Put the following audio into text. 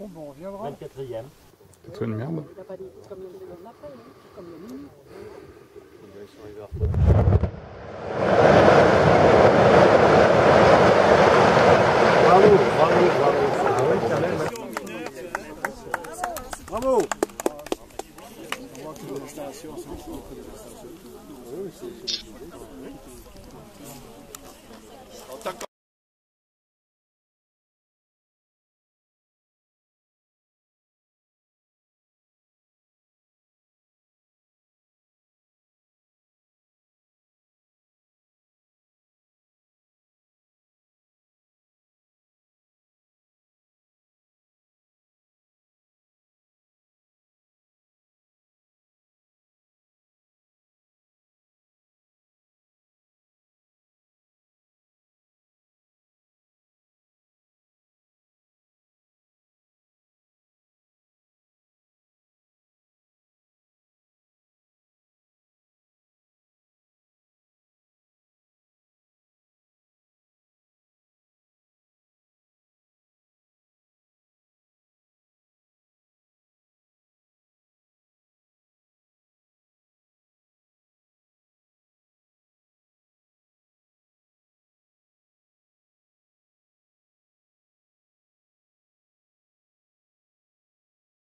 Bon, bon, on reviendra. 24e. C'est toi une merde. Bravo, bravo, bravo. Bravo.